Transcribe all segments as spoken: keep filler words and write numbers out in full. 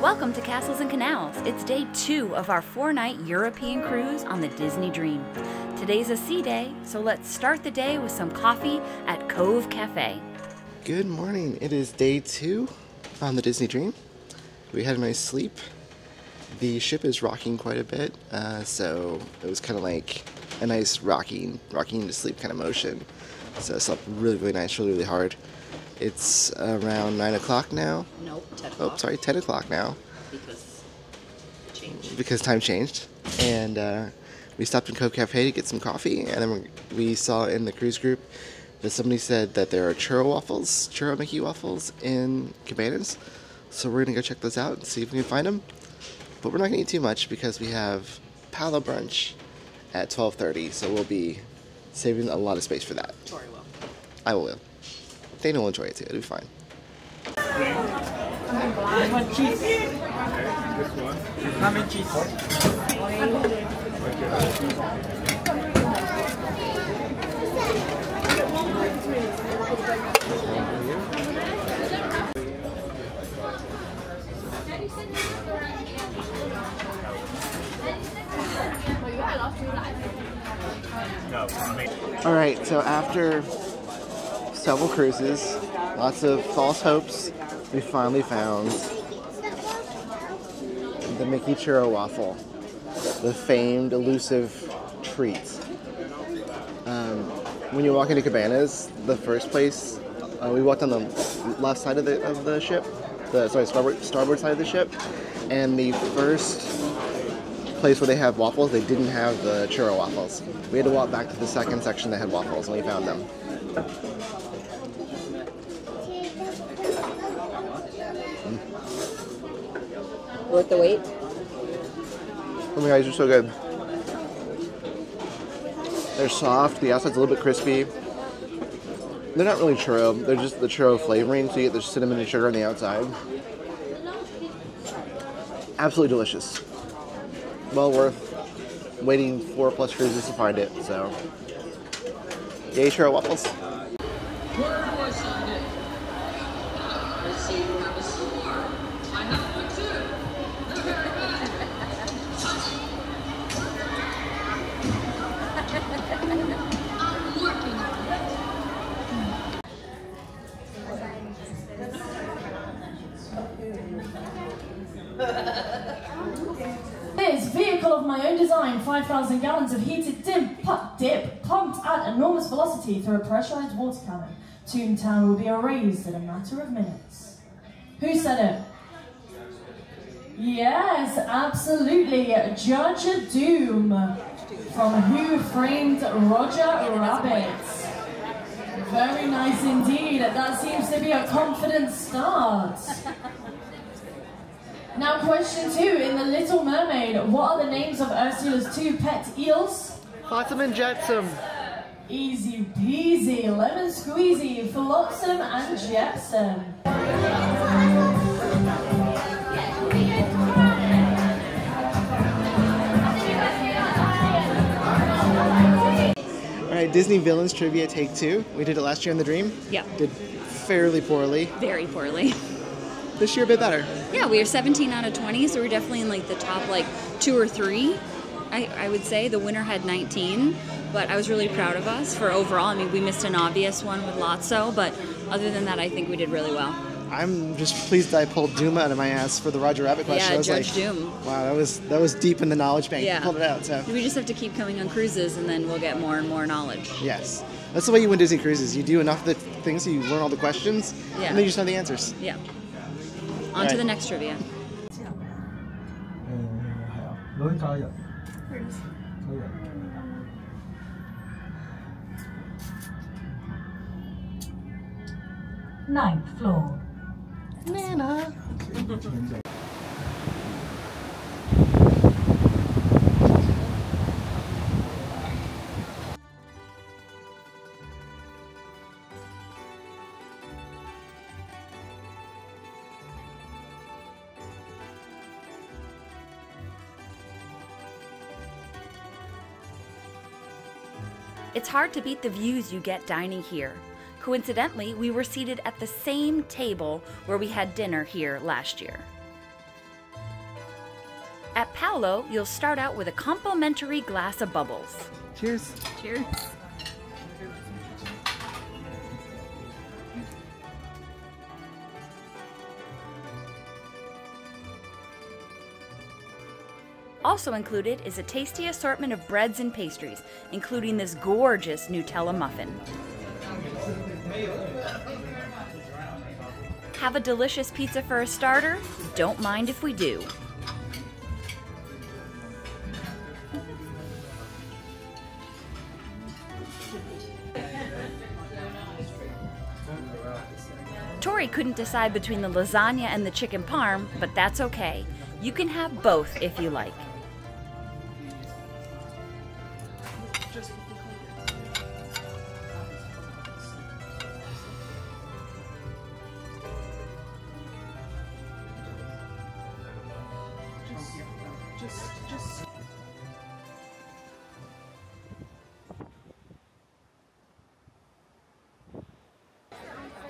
Welcome to Castles and Canals. It's day two of our four-night European cruise on the Disney Dream. Today's a sea day, so let's start the day with some coffee at Cove Cafe. Good morning. It is day two on the Disney Dream. We had a nice sleep. The ship is rocking quite a bit, uh, so it was kind of like a nice rocking, rocking to sleep kind of motion. So I slept really, really nice, really, really hard. It's around nine o'clock now. Nope, ten o'clock. Oh, sorry, ten o'clock now. Because it changed. Because time changed. And uh, we stopped in Cove Cafe to get some coffee, and then we saw in the cruise group that somebody said that there are churro waffles, churro Mickey waffles in Cabanas. So we're going to go check those out and see if we can find them. But we're not going to eat too much because we have Palo Brunch at twelve thirty, so we'll be saving a lot of space for that. Tori will. I will. They don't enjoy it too. It'll be fine. All right. So after several cruises, lots of false hopes, we finally found the Mickey churro waffle, the famed elusive treat. Um, when you walk into Cabanas, the first place, uh, we walked on the left side of the, of the ship, the sorry, starboard, starboard side of the ship, and the first place where they have waffles, they didn't have the churro waffles. We had to walk back to the second section that had waffles, and we found them. Worth the wait? Oh my god, these are so good. They're soft, the outside's a little bit crispy. They're not really churro, they're just the churro flavoring, so you get the cinnamon and sugar on the outside. Absolutely delicious. Well worth waiting four plus cruises to find it, so. Yay, churro waffles. This vehicle of my own design, five thousand gallons of heated dip, dip pumped at enormous velocity through a pressurized water cannon. Toontown will be erased in a matter of minutes. Who said it? Yes, absolutely. Judge Doom from Who Framed Roger Rabbit. Very nice indeed. That seems to be a confident start. Now question two, in The Little Mermaid, what are the names of Ursula's two pet eels? Flotsam and Jetsam. Easy peasy, lemon squeezy, Flotsam and Jetsam. Disney Villains Trivia Take Two. We did it last year in the Dream. Yeah. Did fairly poorly. Very poorly. This year a bit better. Yeah, we are seventeen out of twenty, so we're definitely in like the top like two or three, I, I would say. The winner had nineteen, but I was really proud of us for overall. I mean, we missed an obvious one with Lotso, but other than that, I think we did really well. I'm just pleased that I pulled Doom out of my ass for the Roger Rabbit question. Yeah, I was Judge like, Doom. Wow, that was that was deep in the knowledge bank. Yeah. You pulled it out. So we just have to keep coming on cruises, and then we'll get more and more knowledge. Yes, that's the way you win Disney cruises. You do enough of the things, so you learn all the questions, yeah, and then you just know the answers. Yeah. On all to right. The next trivia. Ninth floor. Nana. It's hard to beat the views you get dining here. Coincidentally, we were seated at the same table where we had dinner here last year. At Palo, you'll start out with a complimentary glass of bubbles. Cheers. Cheers. Also included is a tasty assortment of breads and pastries, including this gorgeous Nutella muffin. Have a delicious pizza for a starter? Don't mind if we do. Tori couldn't decide between the lasagna and the chicken parm, but that's okay. You can have both if you like.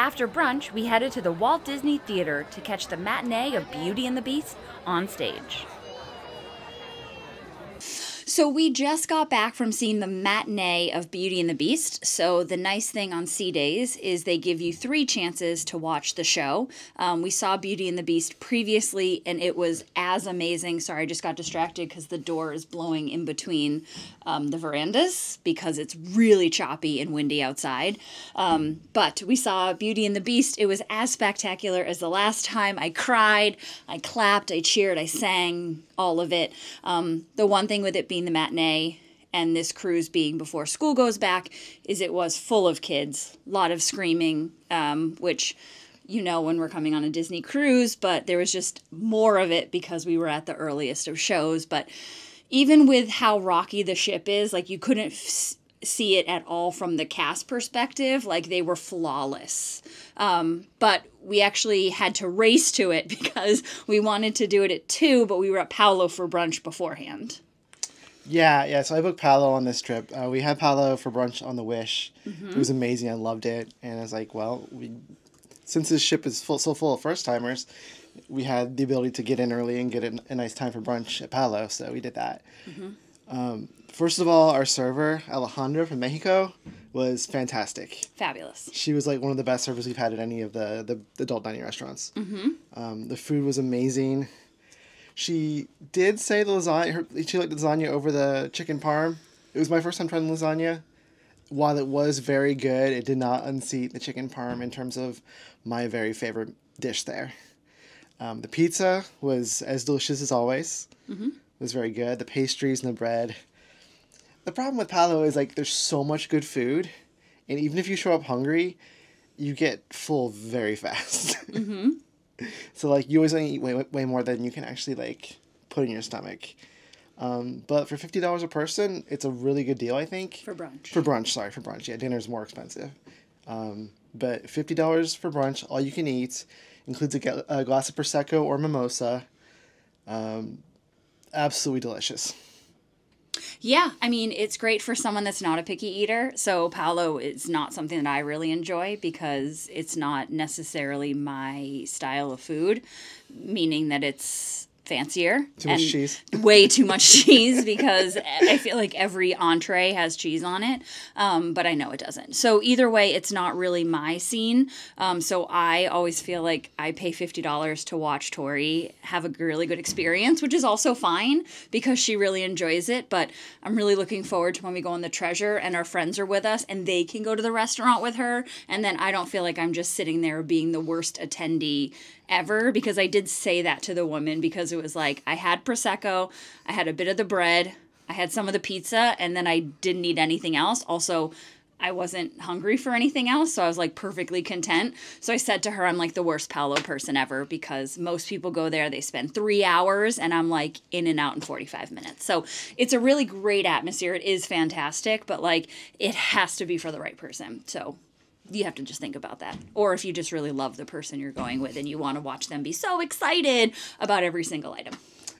After brunch, we headed to the Walt Disney Theater to catch the matinee of Beauty and the Beast on stage. So we just got back from seeing the matinee of Beauty and the Beast. So the nice thing on C Days is they give you three chances to watch the show. Um, we saw Beauty and the Beast previously, and it was as amazing. Sorry, I just got distracted because the door is blowing in between um, the verandas because it's really choppy and windy outside. Um, but we saw Beauty and the Beast. It was as spectacular as the last time. I cried, I clapped, I cheered, I sang, all of it. Um, the one thing with it being the matinee and this cruise being before school goes back is it was full of kids, a lot of screaming, um, which, you know, when we're coming on a Disney cruise, but there was just more of it because we were at the earliest of shows. But even with how rocky the ship is, like, you couldn't f see it at all from the cast perspective. Like, they were flawless. Um, but we actually had to race to it because we wanted to do it at two, but we were at Palo for brunch beforehand. Yeah, yeah. So I booked Palo on this trip. Uh, we had Palo for brunch on the Wish. Mm-hmm. It was amazing. I loved it. And I was like, well, we, since this ship is full, so full of first-timers, we had the ability to get in early and get in a nice time for brunch at Palo. So we did that. Mm-hmm. um, first of all, our server, Alejandra from Mexico, was fantastic. Fabulous. She was like one of the best servers we've had at any of the, the, the adult dining restaurants. Mm-hmm. um, the food was amazing. She did say the lasagna, her, she liked the lasagna over the chicken parm. It was my first time trying lasagna. While it was very good, it did not unseat the chicken parm in terms of my very favorite dish there. Um, the pizza was as delicious as always. Mm-hmm. It was very good. The pastries and the bread. The problem with Palo is, like, there's so much good food. And even if you show up hungry, you get full very fast. Mm-hmm. So, like, you always only eat way, way more than you can actually, like, put in your stomach. Um, but for fifty dollars a person, it's a really good deal, I think. For brunch. For brunch, sorry, for brunch. Yeah, dinner's more expensive. Um, but fifty dollars for brunch, all you can eat, includes a, a glass of Prosecco or mimosa. Um, absolutely delicious. Yeah, I mean, it's great for someone that's not a picky eater. So Palo is not something that I really enjoy because it's not necessarily my style of food, meaning that it's fancier. Too much cheese. Way too much cheese because I feel like every entree has cheese on it, um, but I know it doesn't. So either way, it's not really my scene. Um, so I always feel like I pay fifty dollars to watch Tori have a really good experience, which is also fine because she really enjoys it. But I'm really looking forward to when we go on the Treasure and our friends are with us and they can go to the restaurant with her. And then I don't feel like I'm just sitting there being the worst attendee ever, because I did say that to the woman, because it was like, I had Prosecco, I had a bit of the bread, I had some of the pizza, and then I didn't eat anything else. Also, I wasn't hungry for anything else, so I was, like, perfectly content. So I said to her, I'm, like, the worst Palo person ever, because most people go there, they spend three hours, and I'm, like, in and out in forty-five minutes. So it's a really great atmosphere. It is fantastic, but, like, it has to be for the right person, so you have to just think about that. Or if you just really love the person you're going with and you want to watch them be so excited about every single item.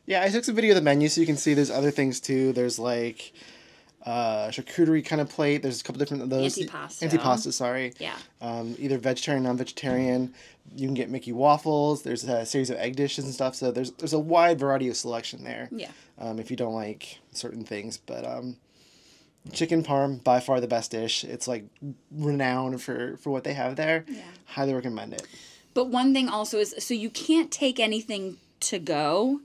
Yeah, I took some video of the menu so you can see there's other things too. There's, like, uh, charcuterie kind of plate. There's a couple different of those. Antipasta. Antipasta, sorry. Yeah. Um, either vegetarian, non-vegetarian. You can get Mickey waffles. There's a series of egg dishes and stuff. So there's there's a wide variety of selection there. Yeah. Um, if you don't like certain things, but um, chicken parm, by far the best dish. It's like renowned for for what they have there. Yeah. Highly recommend it. But one thing also is, so you can't take anything to go,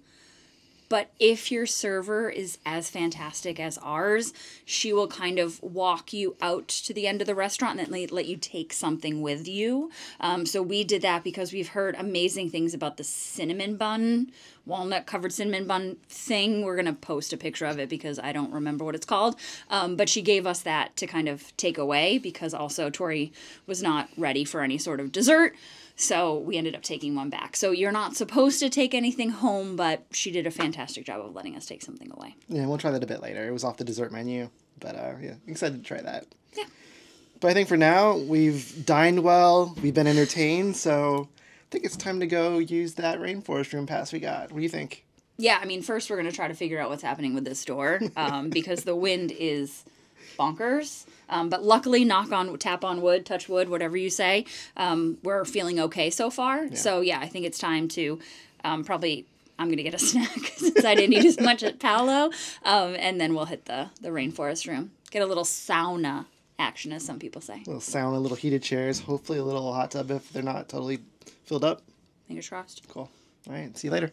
but if your server is as fantastic as ours, she will kind of walk you out to the end of the restaurant and then let you take something with you. Um, so we did that because we've heard amazing things about the cinnamon bun, walnut covered cinnamon bun thing. We're going to post a picture of it because I don't remember what it's called. Um, but she gave us that to kind of take away because also Tori was not ready for any sort of dessert. So we ended up taking one back. So you're not supposed to take anything home, but she did a fantastic job of letting us take something away. Yeah, we'll try that a bit later. It was off the dessert menu, but uh, yeah, excited to try that. Yeah. But I think for now, we've dined well, we've been entertained, so I think it's time to go use that Rainforest Room pass we got. What do you think? Yeah, I mean, first we're going to try to figure out what's happening with this door, um, because the wind is bonkers. Um, but luckily, knock on, tap on wood, touch wood, whatever you say, um, we're feeling okay so far. Yeah. So, yeah, I think it's time to um, probably, I'm going to get a snack since I didn't eat as much at Palo. Um, and then we'll hit the, the Rainforest Room. Get a little sauna action, as some people say. A little sauna, little heated chairs, hopefully a little hot tub if they're not totally filled up. Fingers crossed. Cool. All right. See you later.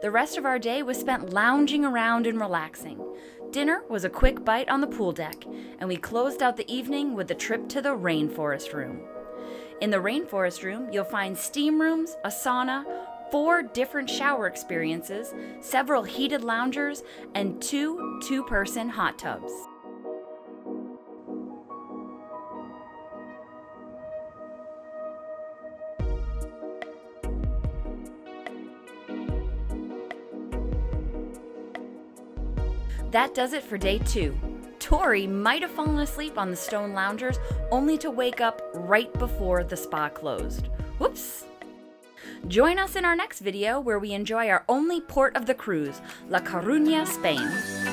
The rest of our day was spent lounging around and relaxing. Dinner was a quick bite on the pool deck, and we closed out the evening with a trip to the Rainforest Room. In the Rainforest Room, you'll find steam rooms, a sauna, four different shower experiences, several heated loungers, and two two-person hot tubs. That does it for day two. Tori might have fallen asleep on the stone loungers only to wake up right before the spa closed. Whoops! Join us in our next video where we enjoy our only port of the cruise, La Coruña, Spain.